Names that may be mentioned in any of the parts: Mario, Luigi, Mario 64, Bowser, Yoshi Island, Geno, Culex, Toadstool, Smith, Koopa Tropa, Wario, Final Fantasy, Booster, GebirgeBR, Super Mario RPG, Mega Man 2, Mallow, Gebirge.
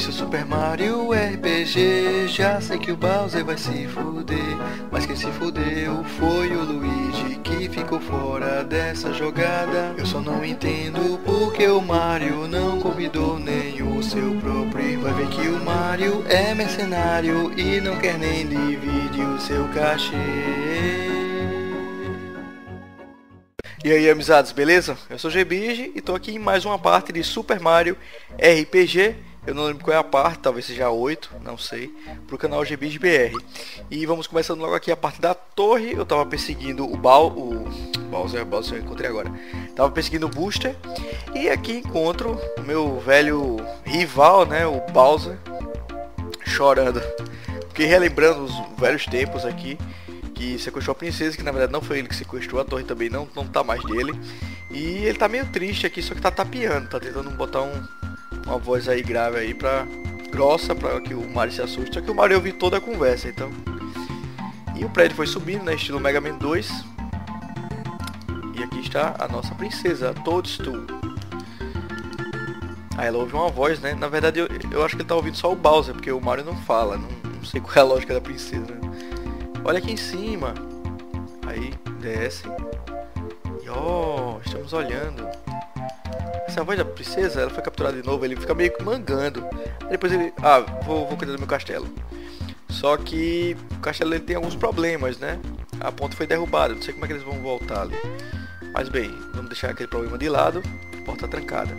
existe o Super Mario RPG. Já sei que o Bowser vai se fuder, mas quem se fudeu foi o Luigi, que ficou fora dessa jogada. Eu só não entendo porque o Mario não convidou nem o seu próprio. Vai ver que o Mario é mercenário e não quer nem dividir o seu cachê. E aí, amizades, beleza? Eu sou o Gebirge e tô aqui em mais uma parte de Super Mario RPG. Eu não lembro qual é a parte, talvez seja a 8, não sei, pro canal GebirgeBR. E vamos começando logo aqui a parte da torre. Eu tava perseguindo o Bowser eu encontrei agora. Tava perseguindo o Booster e aqui encontro o meu velho rival, né, o Bowser, chorando. Fiquei relembrando os velhos tempos aqui. Que sequestrou a princesa, que na verdade não foi ele que sequestrou, a torre também não tá mais dele. E ele tá meio triste aqui, só que tá tapeando, tá tentando botar uma voz aí grave aí grossa pra que o Mario se assuste. Só que o Mario ouviu toda a conversa, então. E o prédio foi subindo, né, estilo Mega Man 2. E aqui está a nossa princesa, a Toadstool. Aí ela ouve uma voz, né, na verdade eu acho que ele tá ouvindo só o Bowser, porque o Mario não fala, não sei qual é a lógica da princesa, né? Olha aqui em cima. Aí desce. E ó, estamos olhando. Essa voz da princesa, ela foi capturada de novo. Ele fica meio que mangando. Aí depois ele... Ah, vou cuidar do meu castelo. Só que o castelo ele tem alguns problemas, né? A ponte foi derrubada. Não sei como é que eles vão voltar ali. Mas bem, vamos deixar aquele problema de lado. A porta trancada.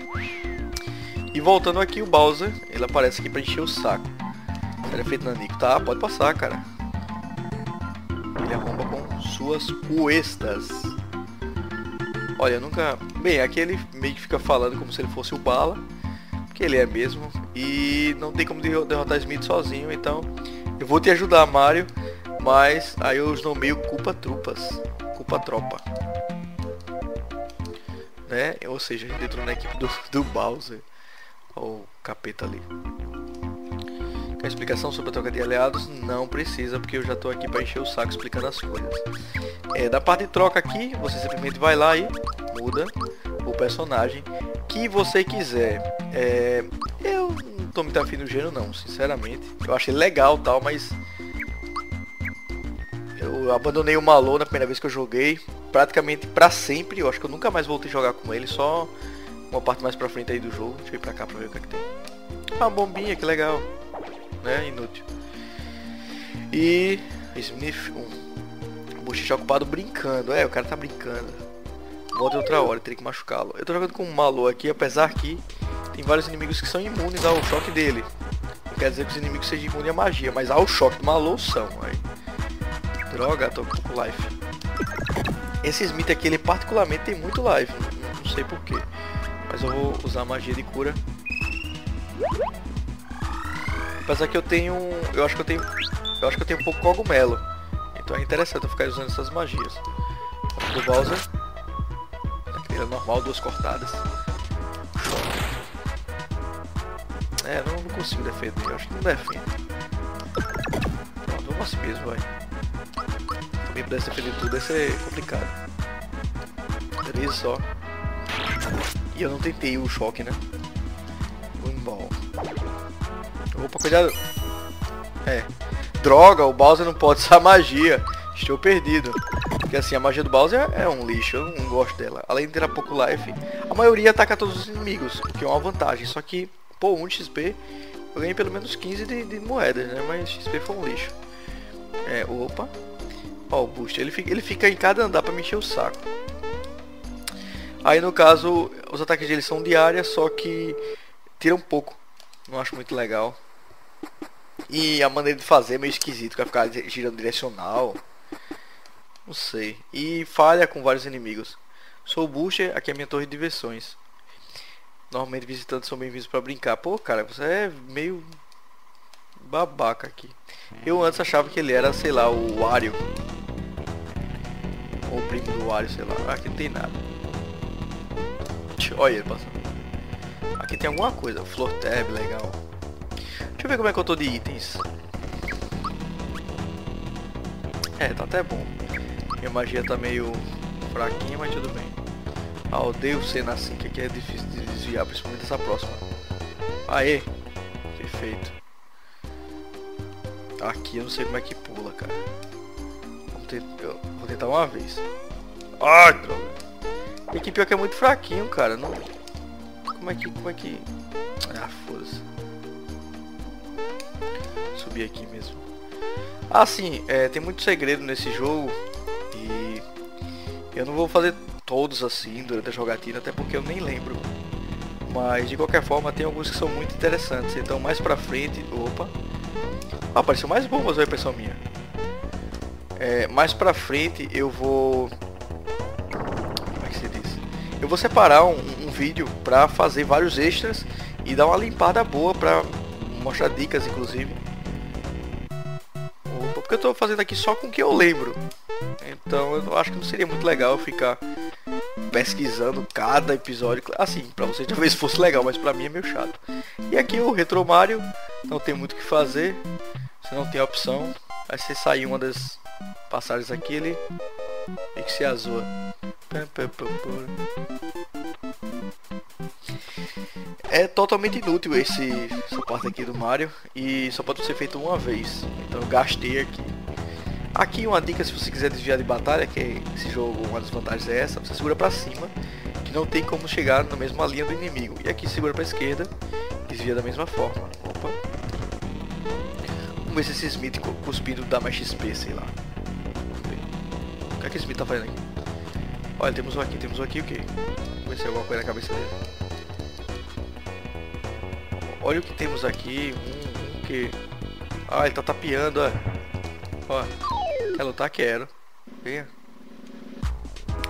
E voltando aqui, o Bowser, ele aparece aqui pra encher o saco. Era feito na Nico. Tá, pode passar, cara. A bomba com suas cuestas. Olha, nunca... Bem, aqui ele meio que fica falando como se ele fosse o Bala, que ele é mesmo. E não tem como derrotar Smith sozinho, então eu vou te ajudar, Mario. Mas aí eu os nomeio Koopa Tropa, né? Ou seja, a gente entrou na equipe do Bowser. Olha o capeta ali. A explicação sobre a troca de aliados não precisa, porque eu já estou aqui para encher o saco explicando as coisas. Da parte de troca aqui, você simplesmente vai lá e muda o personagem que você quiser. Eu não estou muito afim do gênero não, sinceramente. Eu achei legal tal, mas eu abandonei o Mallow na primeira vez que eu joguei, praticamente para sempre. Eu acho que eu nunca mais voltei a jogar com ele, só uma parte mais para frente aí do jogo. Deixa eu ir para cá para ver o que é que tem. Ah, uma bombinha, que legal. Né, inútil. E Smith, um bochecha ocupado brincando. O cara tá brincando. Volta outra hora, teria que machucá-lo. Eu tô jogando com um Mallow aqui, apesar que tem vários inimigos que são imunes ao choque dele. Não quer dizer que os inimigos sejam imunes à magia, mas ao choque do Mallow são. Aí. Droga, tô com pouco life. Esse Smith aqui, ele particularmente tem muito life. Não sei porquê. Mas eu vou usar magia de cura. Apesar que eu acho que eu tenho um pouco cogumelo. Então é interessante eu ficar usando essas magias. Do Bowser. Aquele normal, 2 cortadas. Não consigo defender. Eu acho que não defende. Pronto, vamos assim mesmo, vai. Se alguém pudesse defender tudo, ia ser complicado. 3 só. E eu não tentei o choque, né? Vamos embora. Opa, cuidado. Droga, o Bowser não pode usar magia. Estou perdido. Porque assim, a magia do Bowser é um lixo. Eu não gosto dela. Além de ter pouco life, a maioria ataca todos os inimigos, o que é uma vantagem. Só que, pô, 1 XP. Eu ganhei pelo menos 15 de moedas, né? Mas XP foi um lixo. Opa. Ó, o Booster. Ele fica em cada andar pra me encher o saco. Aí, no caso, os ataques dele são de área, só que tira um pouco. Não acho muito legal. E a maneira de fazer é meio esquisito, vai ficar girando direcional. Não sei. E falha com vários inimigos. Sou o Booster, aqui é a minha torre de diversões. Normalmente visitantes são bem-vindos pra brincar. Pô, cara, você é meio babaca aqui. Eu antes achava que ele era, sei lá, o Wario. Ou o primo do Wario, sei lá. Aqui não tem nada. Olha ele passando. Aqui tem alguma coisa, Flor Tab, legal. Deixa eu ver como é que eu tô de itens. Tá até bom. Minha magia tá meio fraquinha, mas tudo bem. Odeio cena assim, que aqui é difícil de desviar, principalmente essa próxima. Aê! Você feito. Aqui eu não sei como é que pula, cara. Vou tentar uma vez. Ai, droga. E que pior que é muito fraquinho, cara. Não... Como é que... Ah, foda-se. Subir aqui mesmo. Assim, tem muito segredo nesse jogo. E... eu não vou fazer todos assim durante a jogatina, até porque eu nem lembro. Mas, de qualquer forma, tem alguns que são muito interessantes. Então, mais pra frente... Opa! Ah, apareceu mais bombas, aí, pessoal, minha. Mais pra frente eu vou... Como é que se diz? Eu vou separar um vídeo pra fazer vários extras e dar uma limpada boa pra mostrar dicas, inclusive. Opa, porque eu tô fazendo aqui só com o que eu lembro. Então eu acho que não seria muito legal ficar pesquisando cada episódio. Assim, pra vocês talvez fosse legal, mas pra mim é meio chato. E aqui o Retro Mario, não tem muito o que fazer. Você não tem opção. Aí você sai uma das... passagens aqui, ele é que se azul. É totalmente inútil essa parte aqui do Mario e só pode ser feito uma vez. Então eu gastei aqui. Aqui uma dica, se você quiser desviar de batalha, que esse jogo, uma das vantagens é essa, você segura pra cima, que não tem como chegar na mesma linha do inimigo. E aqui segura pra esquerda, desvia da mesma forma. Opa. Vamos ver se esse Smith cuspido dá mais XP, sei lá. O que é que esse Smith tá fazendo aqui? Olha, temos um aqui, o que? Vou ver se alguma coisa na cabeça dele. Olha o que temos aqui, um que... Ah, ele tá tapeando, ó. Ó, quer lutar? Quero. Venha.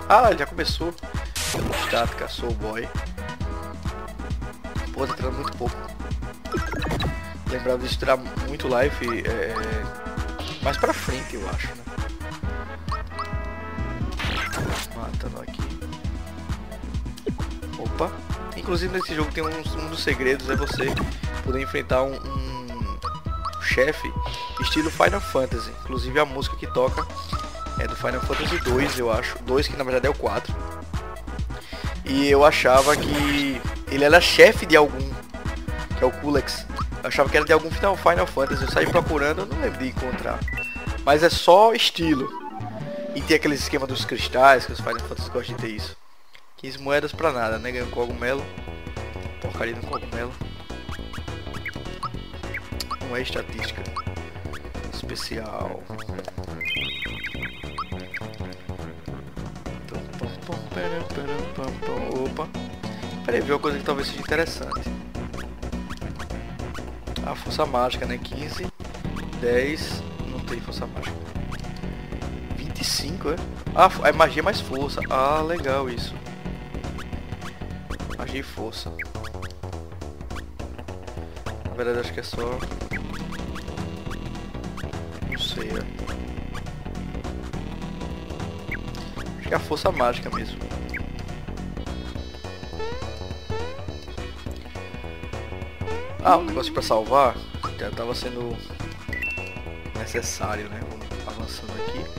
Ah, ele já começou. Estática, sou o boy. Pô, tá tirando muito pouco. Lembrava de tirar muito life, mais pra frente, eu acho, né? Aqui. Opa! Inclusive nesse jogo tem um dos segredos é você poder enfrentar um chefe estilo Final Fantasy. Inclusive a música que toca é do Final Fantasy 2, eu acho. 2 que na verdade é o 4. E eu achava que ele era chefe de algum, que é o Culex. Eu achava que era de algum Final Fantasy. Eu saí procurando, eu não lembro de encontrar. Mas é só estilo. E tem aquele esquema dos cristais, que os Final Fantasy gostam de ter isso. 15 moedas pra nada, né? Ganhou um cogumelo. Porcaria do cogumelo. Não é estatística. Especial. Opa. Peraí, viu uma coisa que talvez seja interessante. A força mágica, né? 15. 10. Não tem força mágica. 5, é? Ah, é magia mais força. Ah, legal isso. Magia e força. Na verdade acho que é só... Não sei, acho que é a força mágica mesmo. Ah, um negócio pra salvar. Já tava sendo necessário, né? Vamos avançando aqui.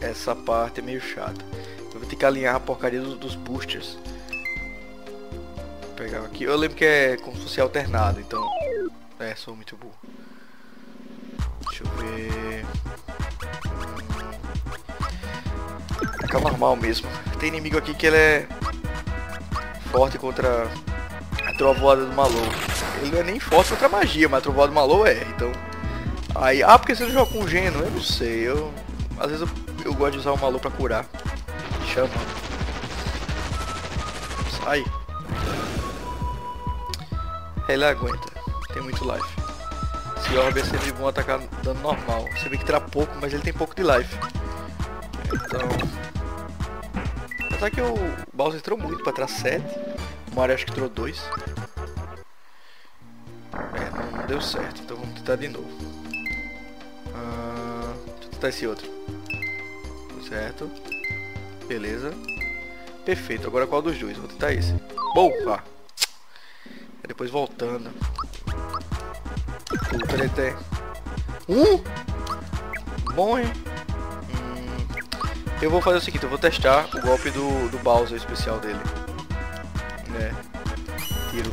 Essa parte é meio chata. Eu vou ter que alinhar a porcaria dos boosters. Vou pegar aqui. Eu lembro que é como se fosse alternado, então... É, sou muito burro. Deixa eu ver... É normal mesmo. Tem inimigo aqui que ele é... forte contra a trovoada do Mallow. Ele não é nem forte contra a magia, mas a trovoada do Mallow é, então... Aí... Ah, porque você não joga com o Geno? Eu não sei, eu... Às vezes eu gosto de usar o Mallow pra curar. Chama. Sai. Ele aguenta. Tem muito life. Esse orb é sempre bom atacar dano normal. Você vê que terá pouco, mas ele tem pouco de life. Então... Apesar que o Bowser entrou muito pra tirar 7. O Mario acho que tirou 2. É, não deu certo. Então vamos tentar de novo. Deixa eu tentar esse outro. Certo. Beleza. Perfeito. Agora qual dos dois? Vou tentar esse. Boa! É depois voltando. Puta, ele tem... Bom, hein? Eu vou fazer o seguinte. Eu vou testar o golpe do Bowser especial dele. Né? aquilo.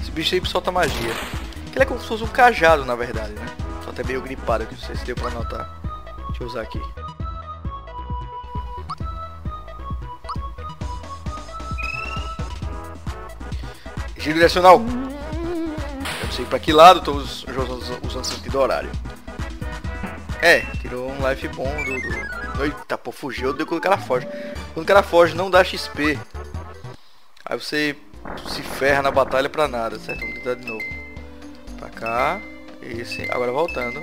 Esse bicho aí solta magia. Ele é como se fosse um cajado, na verdade, né? Só até meio gripado, que não sei se deu pra notar. Deixa eu usar aqui. Giro direcional. Eu não sei pra que lado, tô usando sentido horário. É, tirou um life bom do... Eita, pô, fugiu, deu quando o cara foge. Quando o cara foge, não dá XP. Aí você se ferra na batalha pra nada, certo? Vamos tentar de novo. Pra cá. Esse, agora voltando.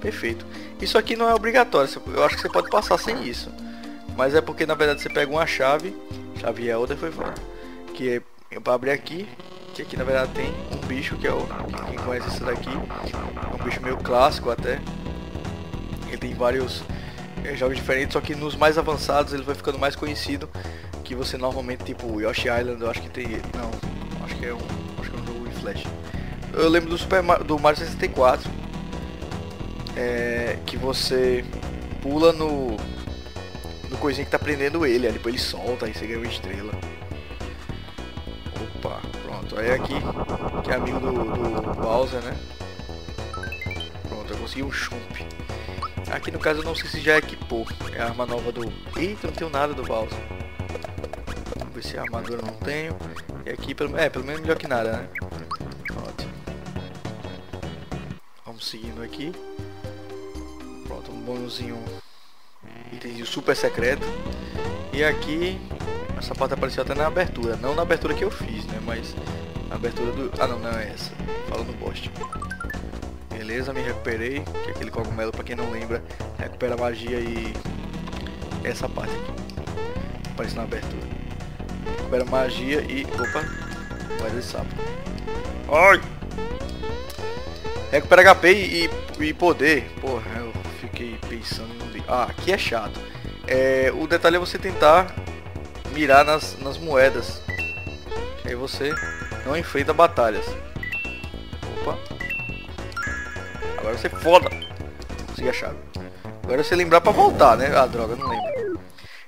Perfeito. Isso aqui não é obrigatório, eu acho que você pode passar sem isso. Mas é porque, na verdade, você pega uma chave. Chave é outra, foi fora. Que é... Eu vou abrir aqui, que aqui na verdade tem um bicho que é o... Quem conhece esse daqui, é um bicho meio clássico até. Ele tem vários jogos diferentes, só que nos mais avançados ele vai ficando mais conhecido. Que você normalmente, tipo Yoshi Island, eu acho que tem... Não, acho que é um jogo em flash. Eu lembro do Mario 64, que você pula no coisinho que tá prendendo ele, aí depois ele solta, aí você ganha uma estrela. Opa, pronto, aí aqui, que é amigo do Bowser, né? Pronto, eu consegui um chump. Aqui no caso eu não sei se já equipou, é a arma nova do... Eita, não tenho nada do Bowser. Vamos ver se a armadura não tenho. E aqui, pelo menos melhor que nada, né? Pronto. Vamos seguindo aqui. Pronto, um bonuzinho. Item super secreto. E aqui... Essa parte apareceu até na abertura, não na abertura que eu fiz, né, mas na abertura do... Ah, não, não é essa, fala no poste. Beleza, me recuperei, que é aquele cogumelo, pra quem não lembra, recupera magia e... Essa parte aqui, aparece na abertura. Recupera magia e... Opa, vai desse sapo. Ai! Recupera HP e poder. Porra, eu fiquei pensando e não dei. Ah, aqui é chato. O detalhe é você tentar... mirar nas moedas, que aí você não enfrenta batalhas. Opa, agora você foda, consegui a chave. Agora você lembrar pra voltar, né? Ah, droga, não lembro.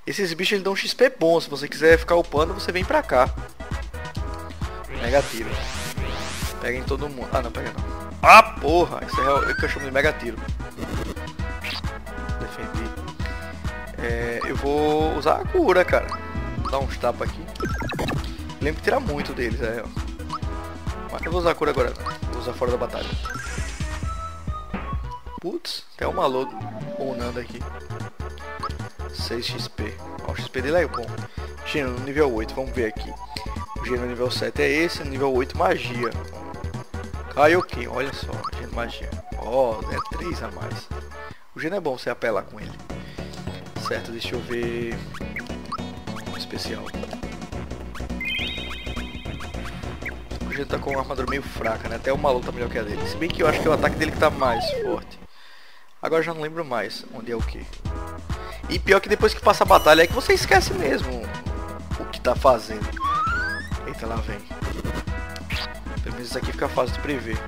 Esses bichos eles dão um XP bom, se você quiser ficar upando você vem pra cá. Mega tiro, pega em todo mundo. Ah, não pega não. Ah, porra, isso é o que eu chamo de mega tiro. Defendi. Eu vou usar a cura, cara. Dar uns tapas aqui. Lembro que tirar muito deles, é. Mas eu vou usar a cura agora. Vou usar fora da batalha. Putz, até o Mallow onando aqui. 6 XP. Ó, o XP dele é bom. Geno no nível 8, vamos ver aqui. O Geno no nível 7 é esse, no nível 8 magia. Kaioken, olha só, Geno magia. Ó, é 3 a mais. O Geno é bom você apelar com ele. Certo, deixa eu ver... especial. O jeito tá com uma armadura meio fraca, né? Até o Mallow tá melhor que a dele. Se bem que eu acho que é o ataque dele que tá mais forte. Agora já não lembro mais onde é o que. E pior que depois que passa a batalha é que você esquece mesmo o que tá fazendo. Eita, lá vem. Pelo menos isso aqui fica fácil de prever.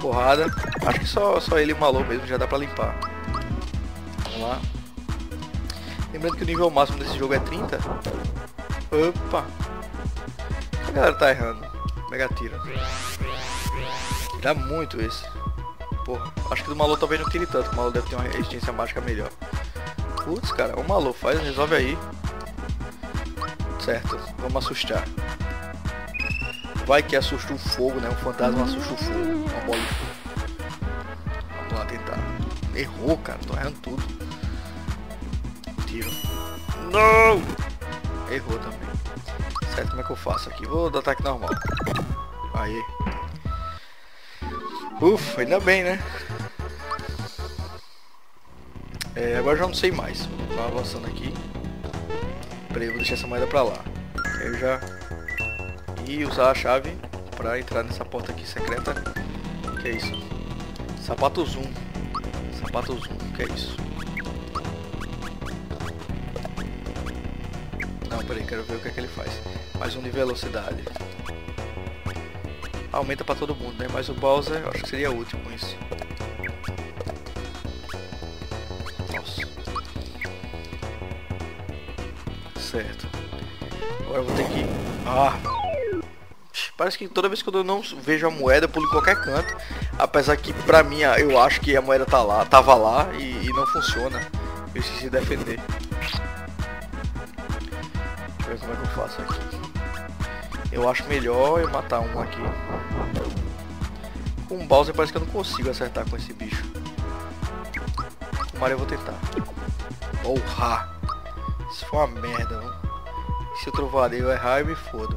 Porrada. Acho que só ele e o Mallow mesmo já dá pra limpar. Vamos lá. Lembrando que o nível máximo desse jogo é 30. Opa! A galera tá errando. Mega tira. Dá muito esse. Porra, acho que do Mallow talvez não tire tanto. O Mallow deve ter uma resistência mágica melhor. Putz, cara. O Mallow faz, resolve aí. Certo. Vamos assustar. Vai que assusta o fogo, né? Um fantasma assusta o fogo. Uma bola de fogo. Vamos lá tentar. Errou, cara. Tô errando tudo. Não! Errou também. Certo, como é que eu faço aqui? Vou dar ataque normal. Aí. Ufa, ainda bem, né? Agora já não sei mais. Tá avançando aqui. Peraí, eu vou deixar essa moeda pra lá. Eu já... E usar a chave pra entrar nessa porta aqui secreta. Que é isso? Sapato zoom. Sapato zoom, que é isso? Peraí, quero ver o que é que ele faz. Mais um de velocidade. Aumenta pra todo mundo, né? Mas o Bowser, eu acho que seria útil com isso. Nossa. Certo. Agora eu vou ter que... Ah. Parece que toda vez que eu não vejo a moeda, eu pulo em qualquer canto. Apesar que pra mim, eu acho que a moeda tá lá, tava lá e não funciona. Eu esqueci de defender. Deixa eu ver como é que eu faço aqui. Eu acho melhor eu matar um aqui. Com o Bowser parece que eu não consigo acertar com esse bicho. Com o Mario eu vou tentar. Porra! Isso foi uma merda, não? Se eu trovareio eu errar, eu me fodo.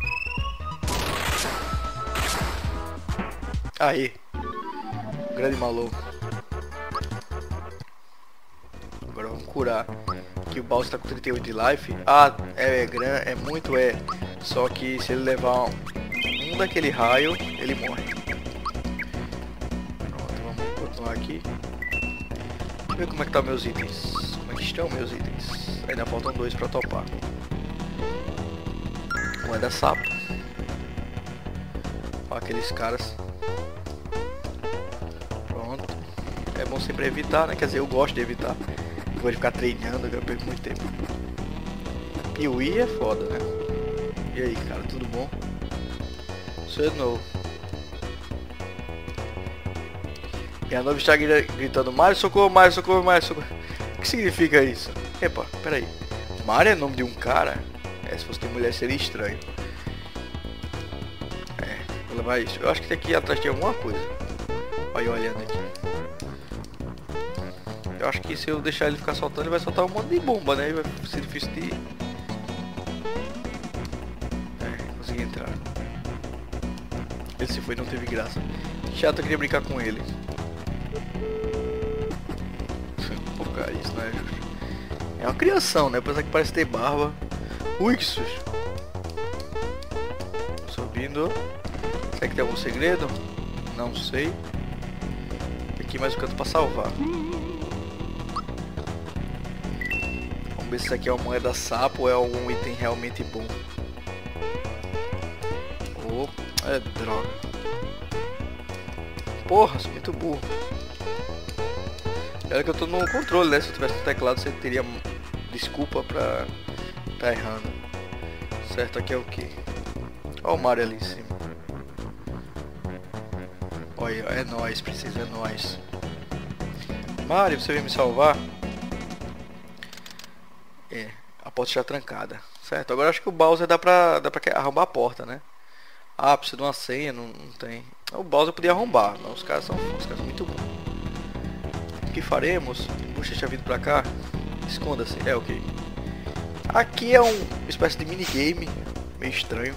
Aí! Grande maluco. Agora vamos curar. Que o Bowser tá com 38 de life. Ah, é muito, é. Só que se ele levar um daquele raio, ele morre. Pronto, vamos continuar aqui. Deixa eu ver como é que tá meus itens. Como é que estão meus itens? Ainda faltam dois pra topar. Um é da sapo. Olha aqueles caras. Pronto. É bom sempre evitar, né? Quer dizer, eu gosto de evitar. Eu vou ficar treinando, eu perco muito tempo. E o I é foda, né? E aí, cara, tudo bom? Sou eu de novo. E a nova está gritando: Mario, socorro, Mario, socorro, Mario, socorro. O que significa isso? Epa, peraí. Mario é nome de um cara? É, se fosse de mulher seria estranho. É, vou levar isso. Eu acho que tem aqui atrás tem alguma coisa. Olha eu olhando aqui. Eu acho que se eu deixar ele ficar soltando, ele vai soltar um monte de bomba, né? Vai ser difícil de... entrar. Ele se foi, não teve graça. Chato, eu queria brincar com ele. Pô, cara, isso não é justo. É uma criação, né? Apesar que parece ter barba. Ui, que susto. Subindo. Será que tem algum segredo? Não sei. Aqui mais um canto pra salvar. Vamos ver se isso aqui é uma moeda sapo ou é algum item realmente bom. É droga. Porra, sou muito burro. Era que eu tô no controle, né? Se eu tivesse no teclado, você teria desculpa pra tá errando. Certo, aqui é o que? Olha o Mario ali em cima. Olha, é nóis, princesa, é nóis. Mario, você veio me salvar? É, a porta está trancada. Certo, agora acho que o Bowser dá pra arrombar a porta, né? Ah, precisa de uma senha, não tem. O Bowser podia arrombar, mas os caras são muito bons. O que faremos? Puxa, tinha vindo pra cá. Esconda-se, é ok. Aqui é uma espécie de minigame, meio estranho.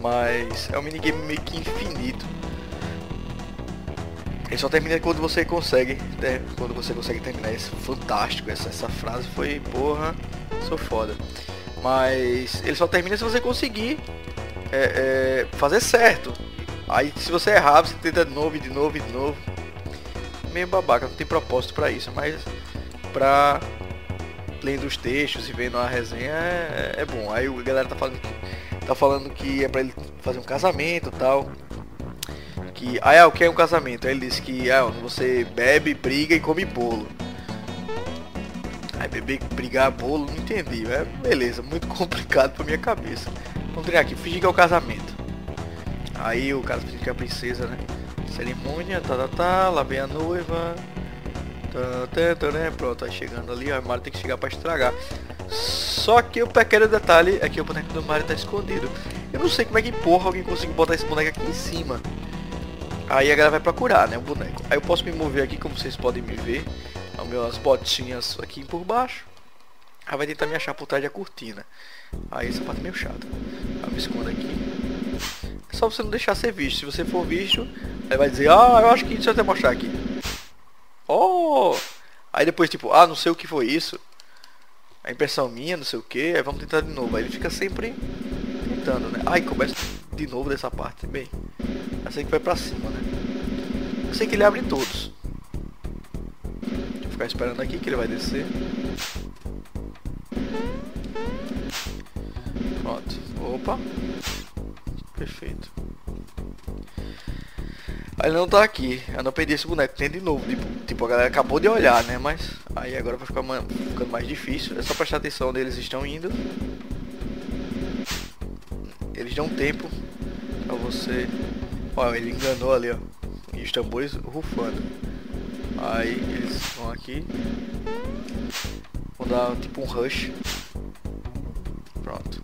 Mas é um minigame meio que infinito. Ele só termina quando você consegue, né? Quando você consegue terminar esse fantástico, essa frase foi, porra, sou foda. Mas ele só termina se você conseguir fazer certo. Aí se você errar, você tenta de novo, de novo, de novo. Meio babaca, não tem propósito pra isso, mas pra lendo os textos e vendo a resenha é bom. Aí a galera tá falando que é pra ele fazer um casamento e tal. Que, o que é um casamento? Aí ele disse que você bebe, briga e come bolo. Aí beber, brigar, bolo, não entendi. É, beleza, muito complicado pra minha cabeça. Vamos treinar aqui, fingir que é o casamento. Aí o cara finge que é a princesa, né? Cerimônia, tá, lá vem a noiva. Tá, né? Pronto, aí chegando ali, ó, o Mario tem que chegar pra estragar. Só que o pequeno detalhe é que o boneco do Mario tá escondido. Eu não sei como é que porra alguém conseguiu botar esse boneco aqui em cima. Aí a galera vai procurar, né, o boneco. Aí eu posso me mover aqui, como vocês podem me ver. As minhas botinhas aqui por baixo. Aí vai tentar me achar por trás da cortina. Aí essa parte é meio chata. Aí me escondo aqui. É só você não deixar ser visto. Se você for visto, aí vai dizer: ah, eu acho que... deixa eu até mostrar aqui. Oh! Aí depois tipo: ah, não sei o que foi isso. A impressão minha, não sei o que. Aí vamos tentar de novo. Aí ele fica sempre tentando, né? Aí começa de novo dessa parte. Bem, eu sei que vai pra cima, né? Eu sei que ele abre todos. Ficar esperando aqui que ele vai descer. Pronto. Opa. Perfeito. Aí ele não tá aqui. Eu não perdi esse boneco. Tem de novo. Tipo, a galera acabou de olhar, né? Mas aí agora vai ficar ficando mais difícil. É só prestar atenção onde eles estão indo. eles dão tempo pra você... Ó, ele enganou ali, ó. E os tambores rufando. Aí eles vão aqui. Vão dar tipo um rush. Pronto.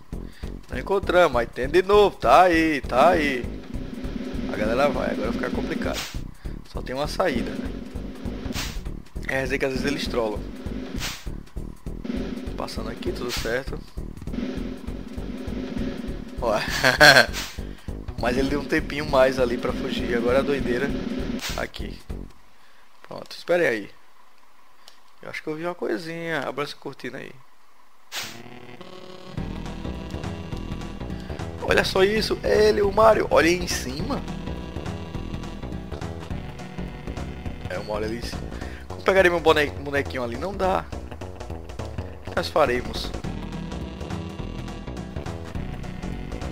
Não encontramos, mas tem de novo. Tá aí, tá aí. A galera vai, agora fica complicado. Só tem uma saída, né? É dizer que às vezes eles trollam. Passando aqui, tudo certo. Ó. Mas ele deu um tempinho mais ali pra fugir. Agora a doideira aqui. Pronto, espere aí. Eu acho que eu vi uma coisinha. Abra essa cortina aí. Olha só isso. Ele, o Mario. Olha aí em cima. É, o Mario ali em cima. Como pegarei meu bonequinho ali? Não dá. O que nós faremos?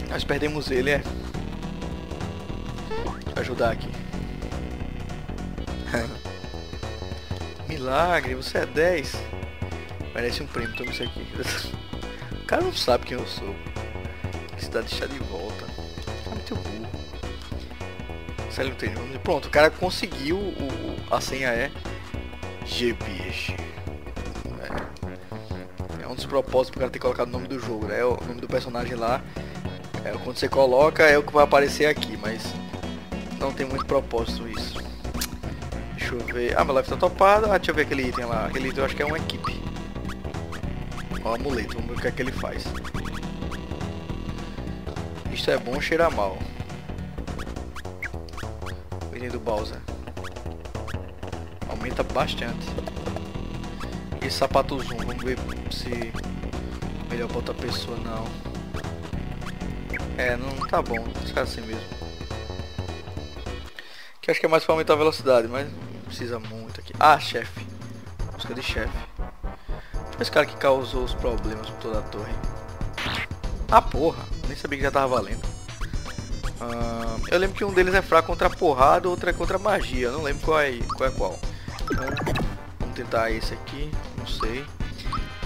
Nós perdemos ele, é. Ajudar aqui. Milagre, você é 10. Parece um prêmio, toma isso aqui. O cara não sabe quem eu sou. A cidade está de volta. É muito burro. Sério, pronto, o cara conseguiu a senha é GebirgeBR. É um dos propósitos pro cara ter colocado o nome do jogo, né? O nome do personagem lá. É, quando você coloca é o que vai aparecer aqui, mas não tem muito propósito isso. Deixa eu ver... Ah, meu life tá topada. Ah, deixa eu ver aquele item lá. Aquele item eu acho que é uma equipe. Ó, amuleto. Vamos ver o que é que ele faz. Isto é bom, cheira mal. O item do Bowser. Aumenta bastante. E sapato zoom. Vamos ver se... Melhor botar pessoa, não. É, não tá bom. Fica assim mesmo. Acho que é mais para aumentar a velocidade, mas não precisa muito aqui. Ah, chefe. Busca de chefe. Esse cara que causou os problemas por toda a torre. Ah, porra. Nem sabia que já tava valendo. Eu lembro que um deles é fraco contra porrada, outro é contra magia. Eu não lembro qual é qual. Então, vamos tentar esse aqui. Não sei.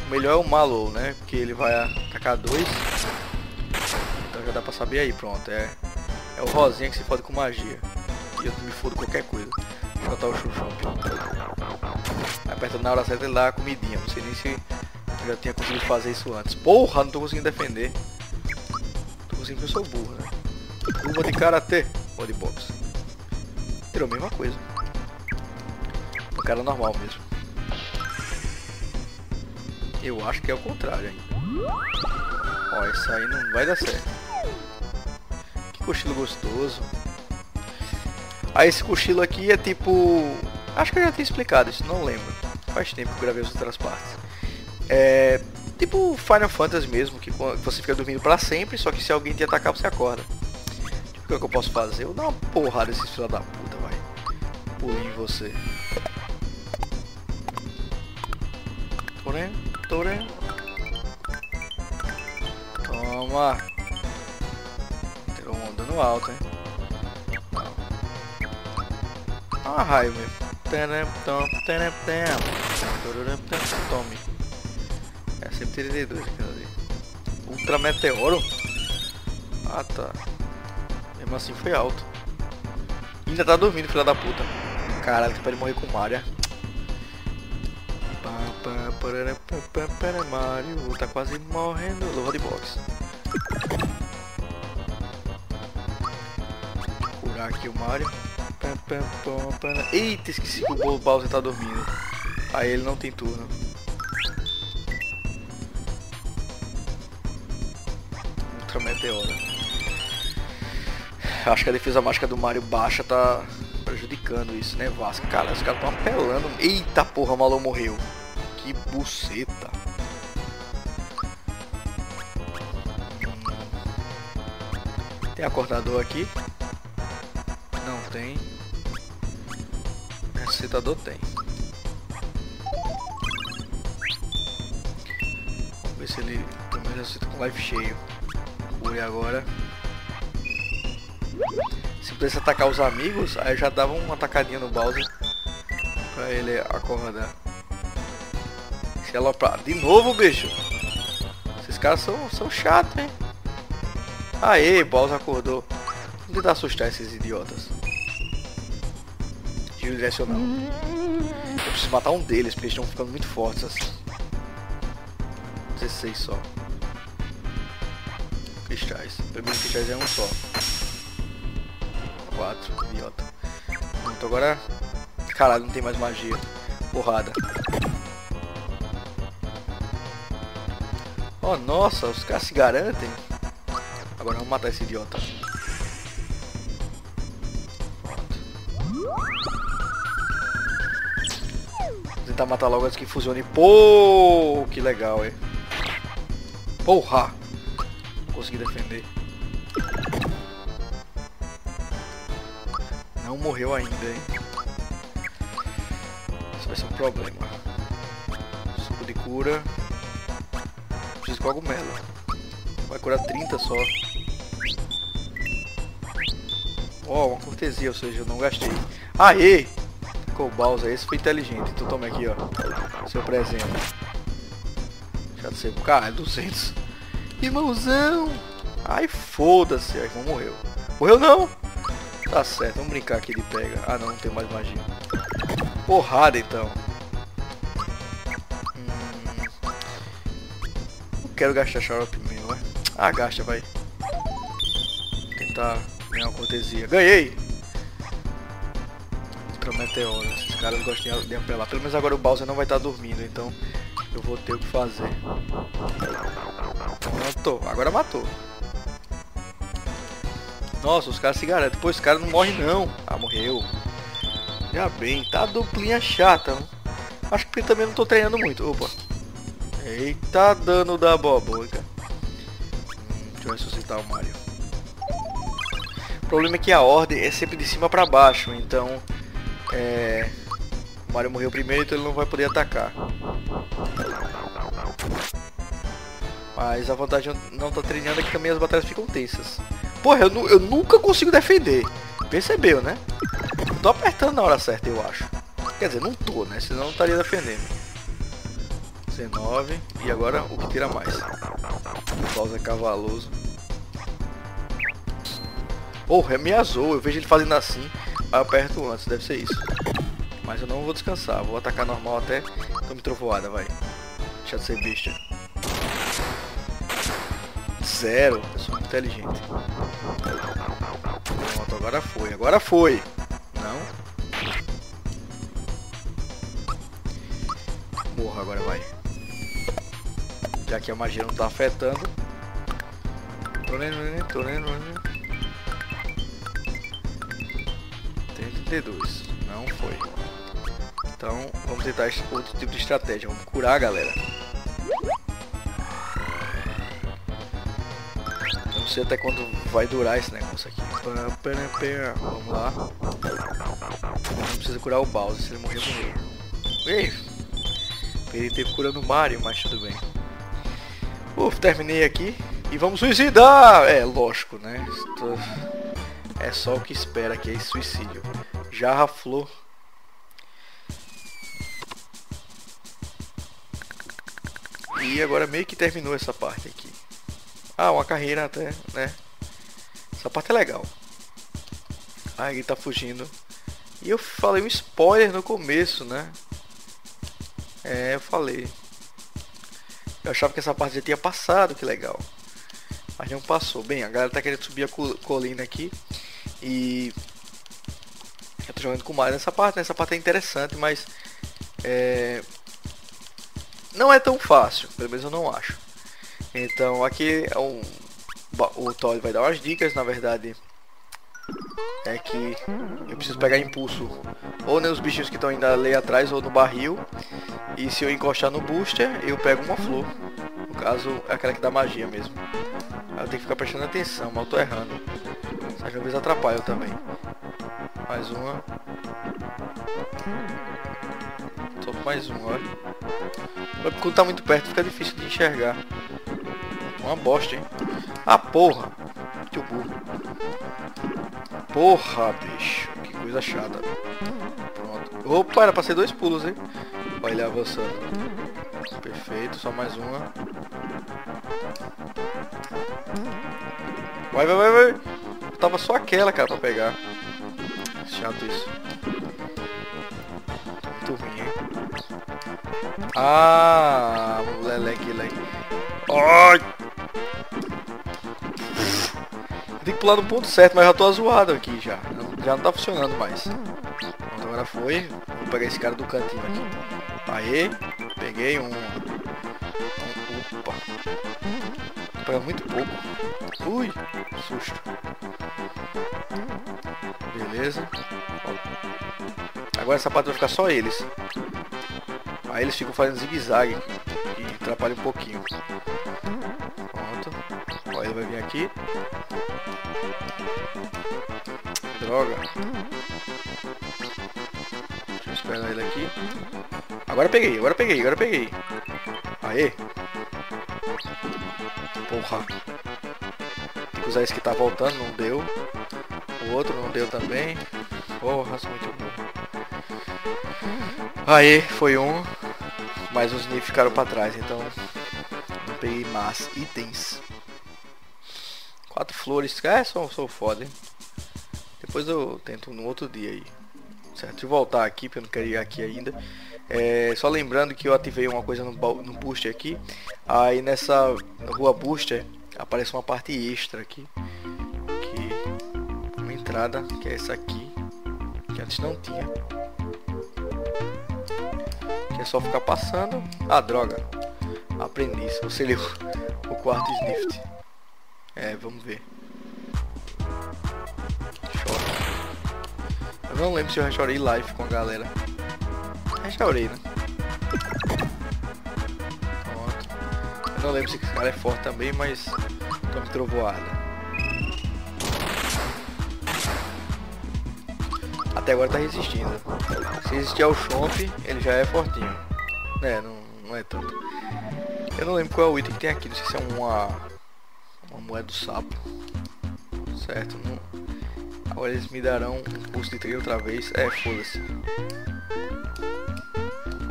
O melhor é o Mallow, né? Porque ele vai atacar dois. Então já dá para saber aí, pronto. É o rosinha que se fode com magia. Eu me fodo qualquer coisa. Vou botar o chuchão aqui. Apertando na hora certa ele dá a comidinha. Não sei nem se eu já tinha conseguido fazer isso antes. Porra, não tô conseguindo defender. Não tô conseguindo porque eu sou burro, né? Luva de karatê ou de boxe. Tirou a mesma coisa. O cara normal mesmo. Eu acho que é o contrário ainda. Ó, isso aí não vai dar certo. Que cochilo gostoso. Aí esse cochilo aqui é tipo... Acho que eu já tinha explicado isso, não lembro. Faz tempo que eu gravei as outras partes. É... Tipo Final Fantasy mesmo, que você fica dormindo pra sempre, só que se alguém te atacar, você acorda. Tipo, o que é que eu posso fazer? Eu dou uma porrada nesses filhos da puta, vai. Pulinho em você. Torém, torém. Toma. Tirou um dano alto, hein. Ah, raiva. Tome. É sempre 32 aquilo ali. Ultra meteoro? Ah, tá. Mesmo assim foi alto. Ainda tá dormindo, filha da puta. Caralho, que pode morrer com Mario. Mario tá quase morrendo. Luva de boxe. Curar aqui o Mario. Eita, esqueci que o Bowser tá dormindo. Aí ele não tem turno. Ultra meteora. Acho que a defesa mágica do Mario baixa tá prejudicando isso, né? Vasco, cara, os caras tão apelando. Eita porra, o Mallow morreu. Que buceta. Tem acordador aqui? Não tem. Citador tem. Vamos ver se ele também ressuscita com life cheio. Cure agora. Se pudesse atacar os amigos, aí já dava uma atacadinha no Bowser pra ele acordar. Se aloprar. De novo, bicho! Esses caras são chatos, hein? Aê, Bowser acordou. Vou tentar assustar esses idiotas. Giro direcional. Eu preciso matar um deles, porque eles estão ficando muito fortes assim. 16 só. Cristais. O primeiro cristais é um só. 4, idiota. Pronto, agora... Caralho, não tem mais magia. Porrada. Oh, nossa, os caras se garantem. Agora vamos matar esse idiota. Pronto. Vou tentar matar logo antes que funcione. Pô, que legal, hein? Porra! Não consegui defender. Não morreu ainda, hein? Isso vai ser um problema. Suco de cura. Preciso de cogumelo. Vai curar 30 só. Ó, uma cortesia, ou seja, eu não gastei. Aê! Ficou o Bowser, esse foi inteligente. Então toma aqui, ó. Seu presente. Já sei, cara, é 200. Irmãozão! Ai, foda-se. Aí, irmão morreu. Morreu não? Tá certo, vamos brincar aqui de pega. Ah, não, não tem mais magia. Porrada, então. Não quero gastar xarope mesmo, né? Ah, gasta, vai. Vou tentar ganhar uma cortesia. Ganhei! Pra meteoro. Esses caras gostam de apelar. Pelo menos agora o Bowser não vai estar dormindo, então eu vou ter o que fazer. Matou. Agora matou. Nossa, os caras se garantem. Pô, esse cara não morre não. Ah, morreu. Já bem. Tá duplinha chata. Hein? Acho que também não tô treinando muito. Opa. Eita, dano da boboca. Deixa eu ressuscitar o Mario. O problema é que a ordem é sempre de cima pra baixo, então o Mario morreu primeiro, então ele não vai poder atacar. Mas a vantagem de não estar treinando é que também as batalhas ficam tensas. Porra, eu nunca consigo defender. Percebeu, né? Eu tô apertando na hora certa, eu acho. Quer dizer, não tô, né? Senão eu não estaria defendendo. 19, e agora o que tira mais? O Bowser é cavaloso. Porra, me azou, eu vejo ele fazendo assim, aí eu aperto antes, deve ser isso. Mas eu não vou descansar, vou atacar normal até. Tome trovoada, vai. Deixa de ser besta. Zero, eu sou muito inteligente. Pronto, agora foi, agora foi. Não. Morra agora, vai. Já que a magia não tá afetando. Tô lendo. 32. Não foi. Então, vamos tentar outro tipo de estratégia. Vamos curar, galera. Não sei até quando vai durar esse negócio aqui. Vamos lá. Não precisa curar o Bowser. Se ele morrer, morreu. Ei! Ele teve curando o Mario, mas tudo bem. Uf, terminei aqui. E vamos suicidar! É, lógico, né? É só o que espera, que é esse suicídio. Jarra flor. E agora meio que terminou essa parte aqui. Ah, uma carreira até, né? Essa parte é legal. Ah, ele tá fugindo. E eu falei um spoiler no começo, né? É, eu falei. Eu achava que essa parte já tinha passado, que legal. Mas não passou. Bem, a galera tá querendo subir a colina aqui. E... eu tô jogando com o Mario nessa parte, né? Essa parte é interessante, mas... não é tão fácil, pelo menos eu não acho. Então, aqui é um... o Todd vai dar umas dicas, na verdade... é que eu preciso pegar impulso ou nos bichinhos que estão ainda ali atrás ou no barril. E se eu encostar no booster, eu pego uma flor. No caso, é aquela que dá magia mesmo. Aí eu tenho que ficar prestando atenção, mas eu tô errando. Às vezes atrapalha também. Mais uma. Só mais uma, olha. Mas quando tá muito perto fica difícil de enxergar. Uma bosta, hein? Ah, porra! Muito burro. Porra, bicho. Que coisa chata. Pronto. Opa, era pra ser 2 pulos, hein? Olha ele avançando. Perfeito, só mais uma. Vai, vai, vai, vai. Tava só aquela, cara, pra pegar. Chato isso. Muito ruim, hein? Ah, leleque, leleque. Ai! Tem que pular no ponto certo, mas já tô azuado aqui já. Já não tá funcionando mais. Então, agora foi. Vou pegar esse cara do cantinho aqui. Aê! Peguei um. Opa! Pega muito pouco. Ui! Susto. Beleza. Agora essa parte vai ficar só eles. Aí eles ficam fazendo zigue-zague e atrapalha um pouquinho. Pronto. Ó, ele vai vir aqui. Droga. Deixa eu esperar ele aqui. Agora peguei, agora peguei, agora peguei. Aê. Porra. Tem que usar esse que tá voltando, não deu. O outro não deu também. Porra, sou muito bom. Aê, foi um. Mas os níveis ficaram pra trás, então não peguei mais itens. 4 flores. É, sou foda, hein? Depois eu tento no outro dia aí. Certo, deixa eu voltar aqui, porque eu não quero ir aqui ainda. É, só lembrando que eu ativei uma coisa no Booster aqui. Aí nessa rua Booster aparece uma parte extra aqui. Que, uma entrada, que é essa aqui. Que antes não tinha. Que é só ficar passando. Ah, droga. Aprendiz. Ou seria o quarto Snift. É, vamos ver. Eu não lembro se eu restaurei live com a galera. Restaurei, né? Pronto. Eu não lembro se esse cara é forte também, mas... tome trovoada. Até agora tá resistindo. Se resistir ao Chomp, ele já é fortinho. É, não é tanto. Eu não lembro qual é o item que tem aqui. Não sei se é uma moeda do sapo. Certo, não... Agora eles me darão um boost de treino outra vez. É, foda-se.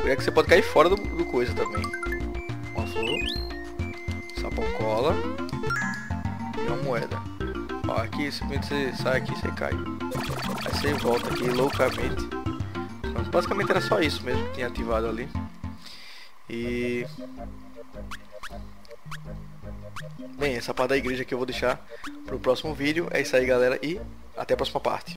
É que você pode cair fora do coisa também. Uma flor. Sapão cola. E uma moeda. Ó, aqui, simplesmente você sai aqui, você cai. Aí você volta aqui loucamente. Mas basicamente era só isso mesmo que tinha ativado ali. E... bem, essa parte da igreja que eu vou deixar pro próximo vídeo. É isso aí, galera, e até a próxima parte.